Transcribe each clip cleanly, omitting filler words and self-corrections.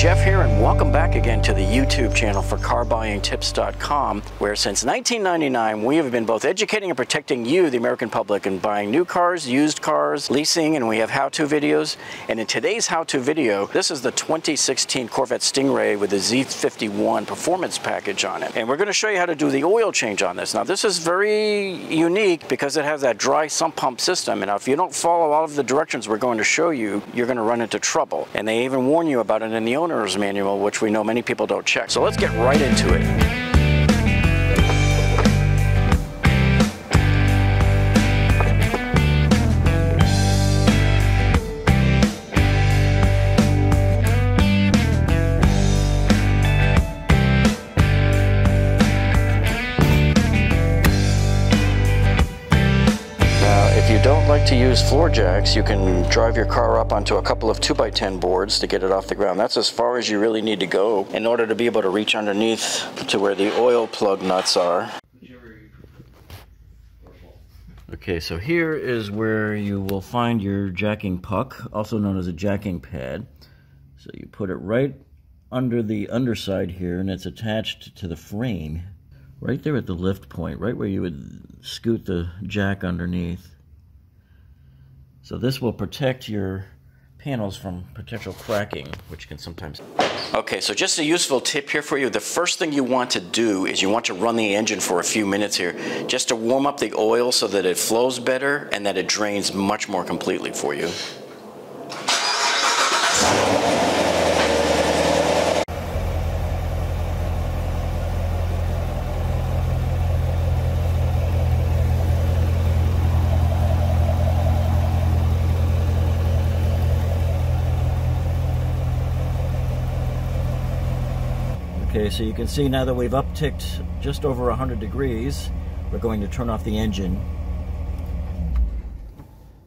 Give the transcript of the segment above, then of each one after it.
Jeff here, and welcome back again to the YouTube channel for carbuyingtips.com, where since 1999 we have been both educating and protecting you, the American public, in buying new cars, used cars, leasing, and we have how-to videos. And in today's how-to video, this is the 2016 Corvette Stingray with the Z51 performance package on it, and we're going to show you how to do the oil change on this. Now this is very unique because it has that dry sump pump system, and if you don't follow all of the directions we're going to show you, you're going to run into trouble, and they even warn you about it in the owner's manual, which we know many people don't check. So let's get right into it. To use floor jacks, you can drive your car up onto a couple of 2x10 boards to get it off the ground. That's as far as you really need to go in order to be able to reach underneath to where the oil plug nuts are. Okay, so here is where you will find your jacking puck, also known as a jacking pad. So you put it right under the underside here, and it's attached to the frame right there at the lift point, right where you would scoot the jack underneath. So this will protect your panels from potential cracking, which can sometimes... Okay, so just a useful tip here for you. The first thing you want to do is you want to run the engine for a few minutes here just to warm up the oil so that it flows better and that it drains much more completely for you. Okay, so you can see now that we've upticked just over 100 degrees, we're going to turn off the engine.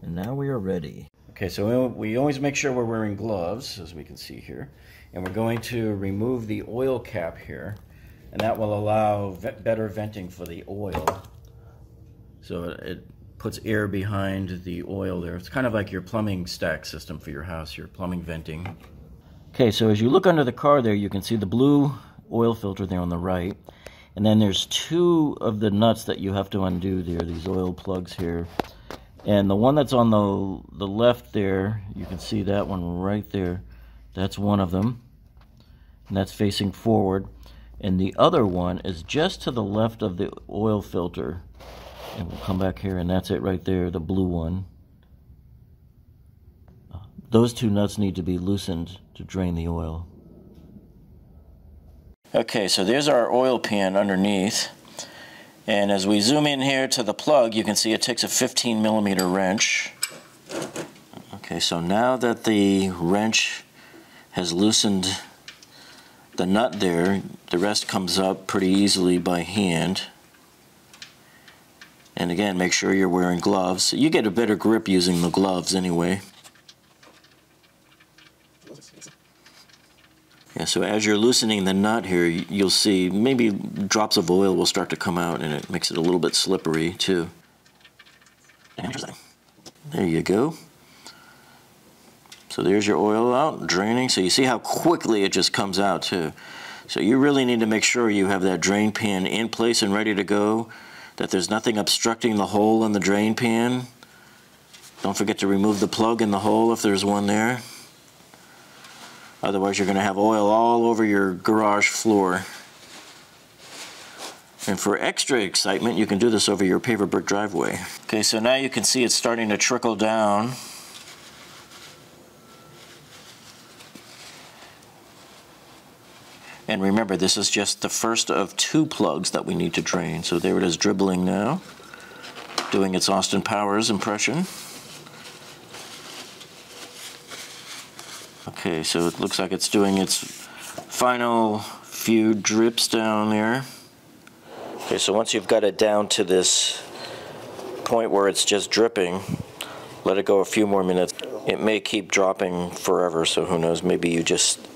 And now we are ready. Okay, so we always make sure we're wearing gloves, as we can see here. And we're going to remove the oil cap here, and that will allow better venting for the oil. So it puts air behind the oil there. It's kind of like your plumbing stack system for your house, your plumbing venting. Okay, so as you look under the car there, you can see the blue oil filter there on the right, and then there's two of the nuts that you have to undo there, these oil plugs here, and the one that's on the left there, you can see that one right there, that's one of them, and that's facing forward, and the other one is just to the left of the oil filter, and we'll come back here, and that's it right there, the blue one. Those two nuts need to be loosened to drain the oil. Okay, so there's our oil pan underneath, and as we zoom in here to the plug, you can see it takes a 15mm wrench. Okay, so now that the wrench has loosened the nut there, the rest comes up pretty easily by hand. And again, make sure you're wearing gloves. You get a better grip using the gloves anyway. Yeah, so as you're loosening the nut here, you'll see maybe drops of oil will start to come out, and it makes it a little bit slippery too. There you go. So there's your oil out, draining. So you see how quickly it just comes out too. So you really need to make sure you have that drain pan in place and ready to go, that there's nothing obstructing the hole in the drain pan. Don't forget to remove the plug in the hole if there's one there. Otherwise, you're going to have oil all over your garage floor. And for extra excitement, you can do this over your paver brick driveway. Okay, so now you can see it's starting to trickle down. And remember, this is just the first of two plugs that we need to drain. So there it is dribbling now, doing its Austin Powers impression. Okay, so it looks like it's doing its final few drips down there. Okay, so once you've got it down to this point where it's just dripping, let it go a few more minutes. It may keep dropping forever, so who knows, maybe you just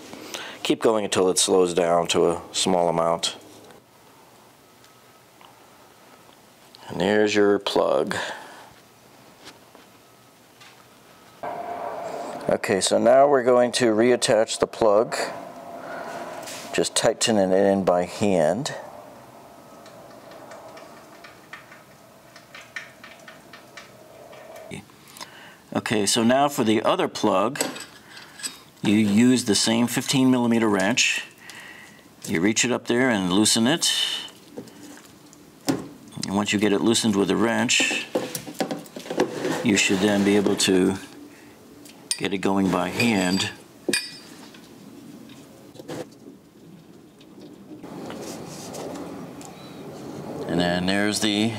keep going until it slows down to a small amount. And there's your plug. Okay, so now we're going to reattach the plug just tightening it in by hand. Okay, so now for the other plug, you use the same 15 millimeter wrench. You reach it up there and loosen it. And once you get it loosened with the wrench, you should then be able to get it going by hand. And then there's the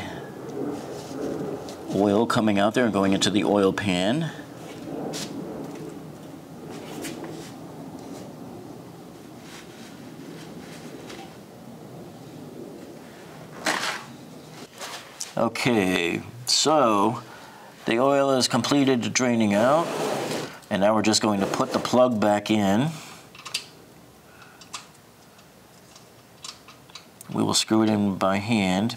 oil coming out there and going into the oil pan. Okay, so the oil is completed draining out, and now we're just going to put the plug back in. We will screw it in by hand,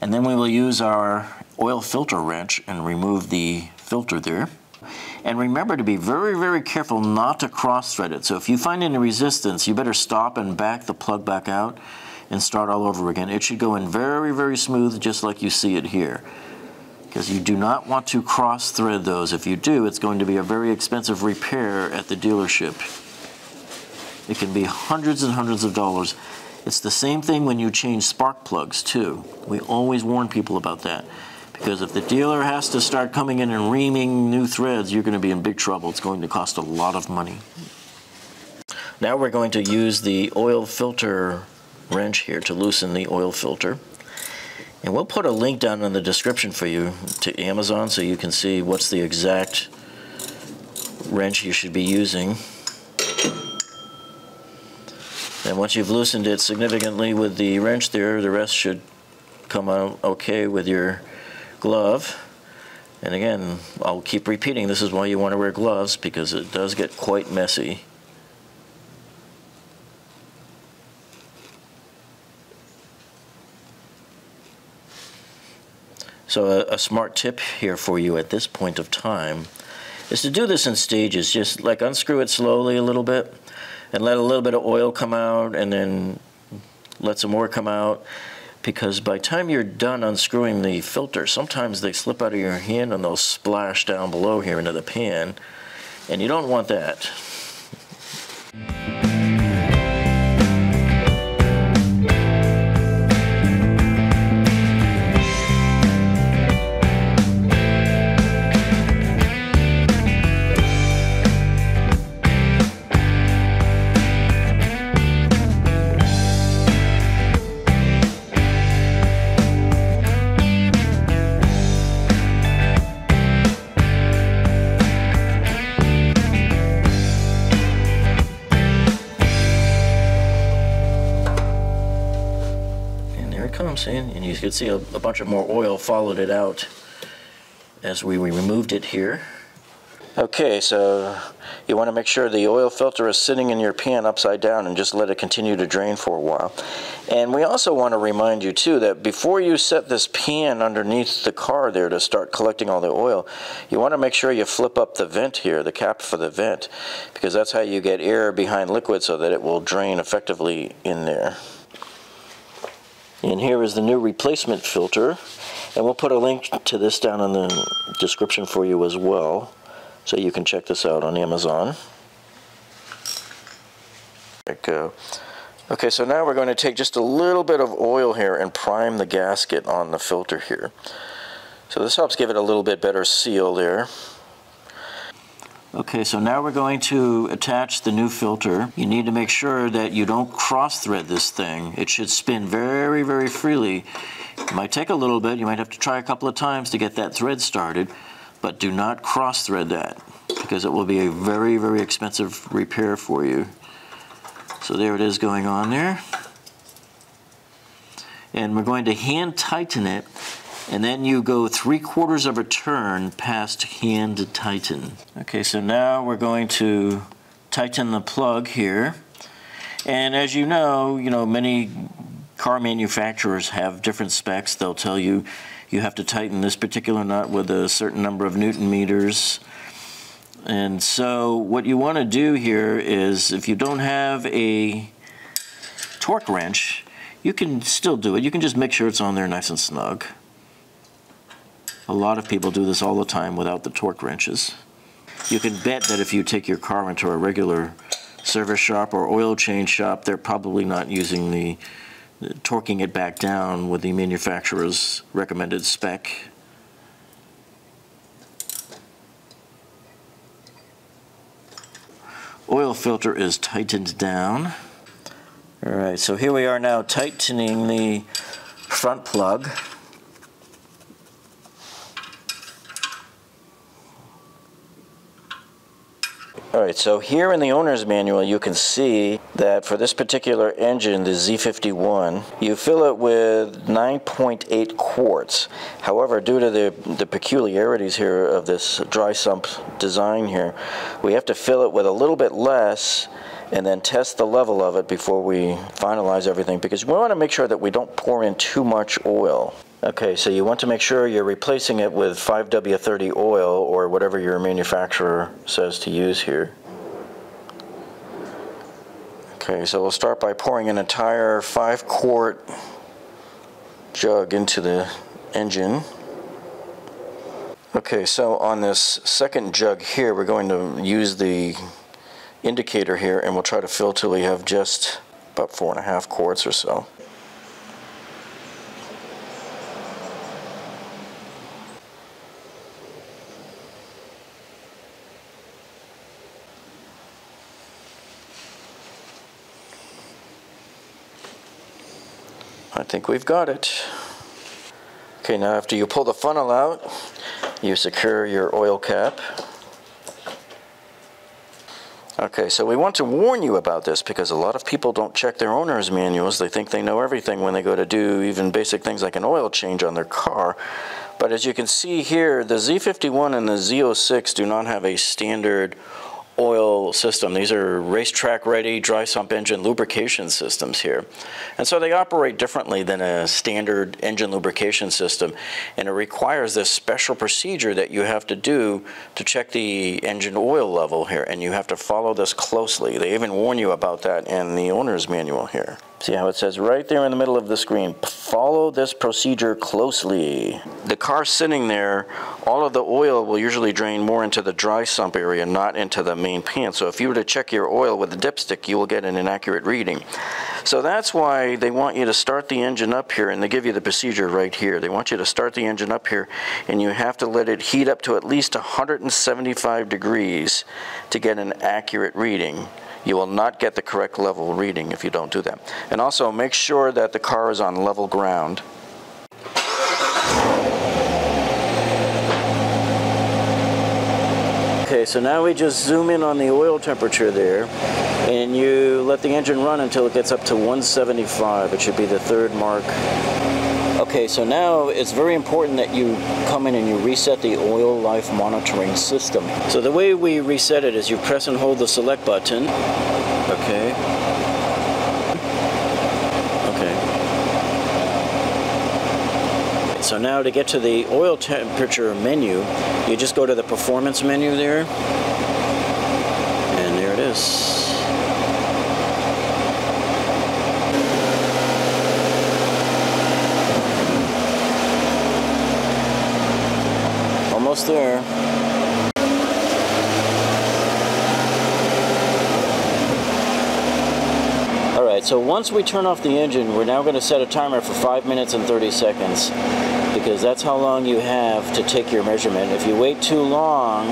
and then we will use our oil filter wrench and remove the filter there. And remember to be very, very careful not to cross thread it. So if you find any resistance, you better stop and back the plug back out and start all over again. It should go in very, very smooth, just like you see it here, because you do not want to cross thread those. If you do, it's going to be a very expensive repair at the dealership. It can be hundreds and hundreds of dollars. It's the same thing when you change spark plugs too. We always warn people about that, because if the dealer has to start coming in and reaming new threads, you're going to be in big trouble. It's going to cost a lot of money. Now we're going to use the oil filter wrench here to loosen the oil filter. And we'll put a link down in the description for you to Amazon so you can see what's the exact wrench you should be using. And once you've loosened it significantly with the wrench there, the rest should come out okay with your glove. And again, I'll keep repeating, this is why you want to wear gloves, because it does get quite messy. So a smart tip here for you at this point of time is to do this in stages. Just like unscrew it slowly a little bit and let a little bit of oil come out, and then let some more come out, because by the time you're done unscrewing the filter, sometimes they slip out of your hand and they'll splash down below here into the pan, and you don't want that. And you could see a bunch of more oil followed it out as we removed it here. Okay, so you want to make sure the oil filter is sitting in your pan upside down, and just let it continue to drain for a while. And we also want to remind you too that before you set this pan underneath the car there to start collecting all the oil, you want to make sure you flip up the vent here, the cap for the vent, because that's how you get air behind liquid so that it will drain effectively in there. And here is the new replacement filter, and we'll put a link to this down in the description for you as well, so you can check this out on Amazon. There we go. Okay, so now we're going to take just a little bit of oil here and prime the gasket on the filter here. So this helps give it a little bit better seal there. Okay, so now we're going to attach the new filter. You need to make sure that you don't cross-thread this thing. It should spin very, very freely. It might take a little bit. You might have to try a couple of times to get that thread started, but do not cross-thread that, because it will be a very, very expensive repair for you. So there it is going on there. And we're going to hand tighten it, and then you go 3/4 of a turn past hand tighten. Okay, so now we're going to tighten the plug here. And as you know, many car manufacturers have different specs. They'll tell you you have to tighten this particular nut with a certain number of Newton meters. And so what you want to do here is, if you don't have a torque wrench, you can still do it. You can just make sure it's on there nice and snug. A lot of people do this all the time without the torque wrenches. You can bet that if you take your car into a regular service shop or oil change shop, they're probably not using the torquing it back down with the manufacturer's recommended spec. Oil filter is tightened down. All right, so here we are now tightening the front plug. All right, so here in the owner's manual, you can see that for this particular engine, the Z51, you fill it with 9.8 quarts. However, due to the peculiarities here of this dry sump design here, we have to fill it with a little bit less and then test the level of it before we finalize everything, because we want to make sure that we don't pour in too much oil. Okay, so you want to make sure you're replacing it with 5W-30 oil or whatever your manufacturer says to use here. Okay, so we'll start by pouring an entire 5-quart jug into the engine. Okay, so on this second jug here, we're going to use the indicator here and we'll try to fill till we have just about 4.5 quarts or so. I think we've got it. Okay, now after you pull the funnel out, you secure your oil cap. Okay, so we want to warn you about this because a lot of people don't check their owner's manuals. They think they know everything when they go to do even basic things like an oil change on their car. But as you can see here, the Z51 and the Z06 do not have a standard oil system. These are racetrack ready dry sump engine lubrication systems here. And so they operate differently than a standard engine lubrication system. And it requires this special procedure that you have to do to check the engine oil level here. And you have to follow this closely. They even warn you about that in the owner's manual here. See how it says right there in the middle of the screen, follow this procedure closely. The car sitting there, all of the oil will usually drain more into the dry sump area, not into the main pan. So if you were to check your oil with a dipstick, you will get an inaccurate reading. So that's why they want you to start the engine up here, and they give you the procedure right here. They want you to start the engine up here, and you have to let it heat up to at least 175 degrees to get an accurate reading. You will not get the correct level reading if you don't do that. And also make sure that the car is on level ground. Okay, so now we just zoom in on the oil temperature there, and you let the engine run until it gets up to 175. It should be the third mark. Okay, so now it's very important that you come in and you reset the oil life monitoring system. So the way we reset it is you press and hold the select button. Okay. Okay. So now to get to the oil temperature menu, you just go to the performance menu there. And there it is. There. All right, so once we turn off the engine, we're now going to set a timer for 5 minutes and 30 seconds, because that's how long you have to take your measurement. If you wait too long,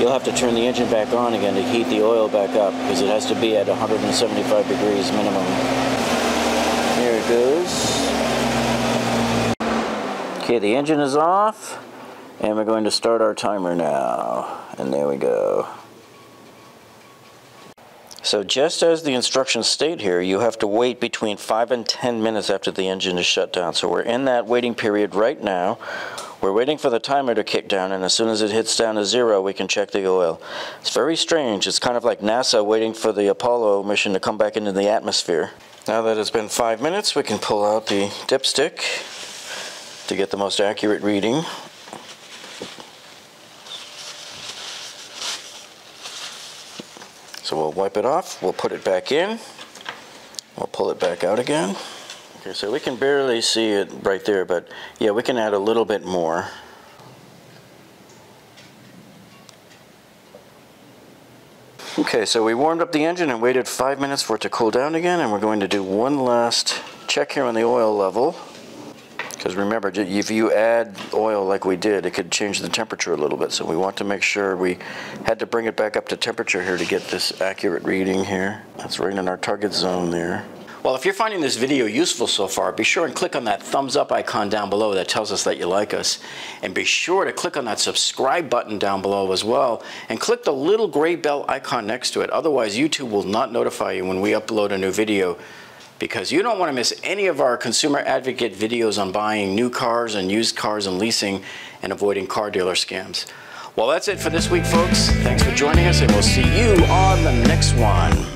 you'll have to turn the engine back on again to heat the oil back up, because it has to be at 175 degrees minimum. There it goes. Okay, the engine is off. And we're going to start our timer now. And there we go. So just as the instructions state here, you have to wait between 5 and 10 minutes after the engine is shut down. So we're in that waiting period right now. We're waiting for the timer to kick down, and as soon as it hits down to zero, we can check the oil. It's very strange. It's kind of like NASA waiting for the Apollo mission to come back into the atmosphere. Now that it's been 5 minutes, we can pull out the dipstick to get the most accurate reading. So we'll wipe it off, we'll put it back in, We'll pull it back out again. Okay, so we can barely see it right there, but yeah, we can add a little bit more. Okay, so we warmed up the engine and waited 5 minutes for it to cool down again, and we're going to do one last check here on the oil level. Because remember, if you add oil like we did, it could change the temperature a little bit. So we want to make sure we had to bring it back up to temperature here to get this accurate reading here. That's right in our target zone there. Well, if you're finding this video useful so far, be sure and click on that thumbs up icon down below that tells us that you like us. And be sure to click on that subscribe button down below as well, and click the little gray bell icon next to it. Otherwise, YouTube will not notify you when we upload a new video, because you don't want to miss any of our consumer advocate videos on buying new cars and used cars and leasing and avoiding car dealer scams. Well, that's it for this week, folks. Thanks for joining us, and we'll see you on the next one.